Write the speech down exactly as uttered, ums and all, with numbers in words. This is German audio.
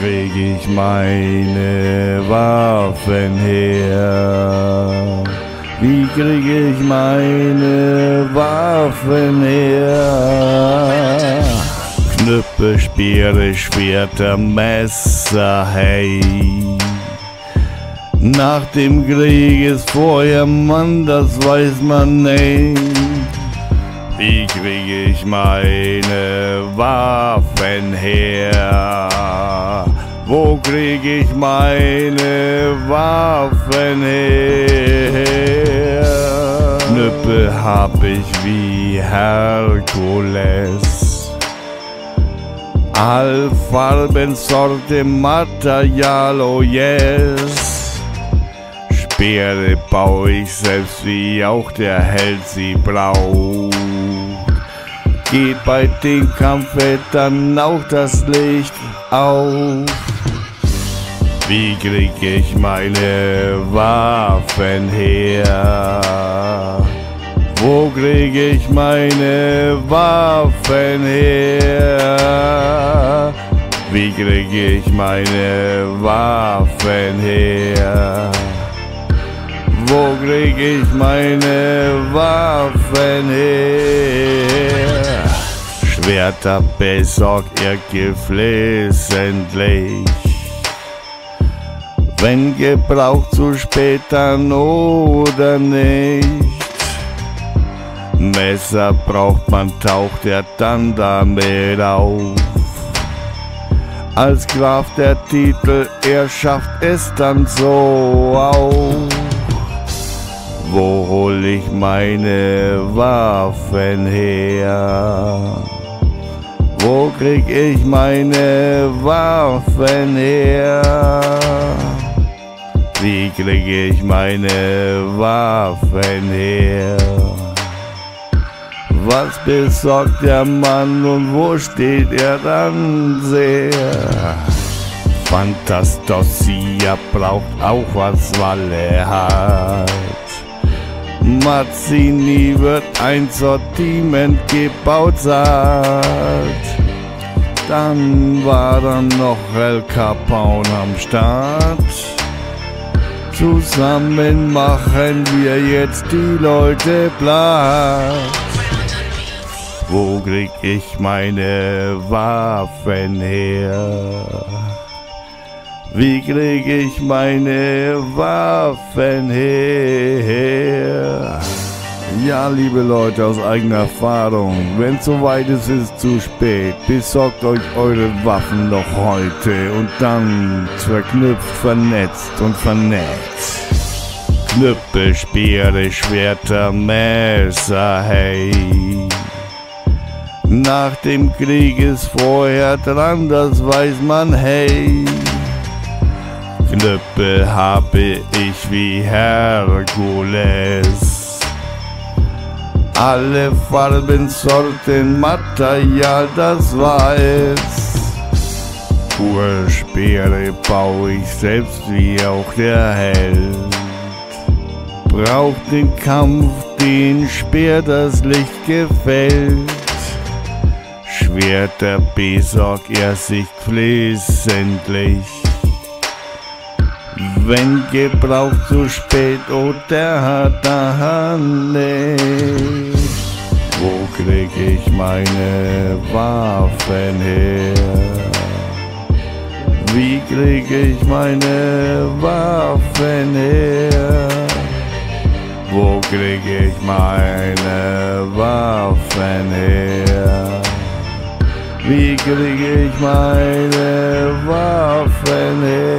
krieg ich meine Waffen her? Wie krieg ich meine Waffen her? Knüppel, Speere, Schwerter, Messer, hey. Nach dem Krieg ist vorher Mann, das weiß man nicht. Wie krieg ich meine Waffen her? Wo krieg ich meine Waffen her? Knüppel hab ich wie Herkules, all Farben, Sorte, Material, oh yes. Speere bau ich selbst, wie auch der Held sie braucht. Geht bei dem Kampf dann auch das Licht auf. Wie krieg ich meine Waffen her? Wo krieg ich meine Waffen her? Wie krieg ich meine Waffen her? Wo krieg ich meine Waffen her? Schwerter besorg ihr geflissentlich, wenn gebraucht zu spät dann oder nicht. Messer braucht man, taucht er dann damit auf. Als Graf der Titel, er schafft es dann so auf. Wo hol ich meine Waffen her? Wo krieg ich meine Waffen her? Wie krieg ich meine Waffen her? Was besorgt der Mann und wo steht er dann sehr? Fantastosia braucht auch was Walle hat. Mazzini wird ein Sortiment gebaut, sagt. Dann war dann noch Al Capone am Start. Zusammen machen wir jetzt die Leute platt. Wo krieg ich meine Waffen her? Wie krieg ich meine Waffen her? Ja, liebe Leute, aus eigener Erfahrung, wenn es soweit ist, ist es zu spät. Besorgt euch eure Waffen noch heute und dann verknüpft, vernetzt und vernetzt. Knüppel, Speere, Schwerter, Messer, hey. Nach dem Krieg ist vorher dran, das weiß man, hey. Knüppel habe ich wie Herkules, alle Farben, Sorten, Material, das war es. Speere baue ich selbst wie auch der Held, braucht den Kampf, den Speer, das Licht gefällt. Schwerter besorgt er sich flissentlich, wenn gebraucht zu spät oder hat er nicht. Wo krieg ich meine Waffen her? Wie krieg ich meine Waffen her? Wo krieg ich meine Waffen her? Wie krieg ich meine Waffen her?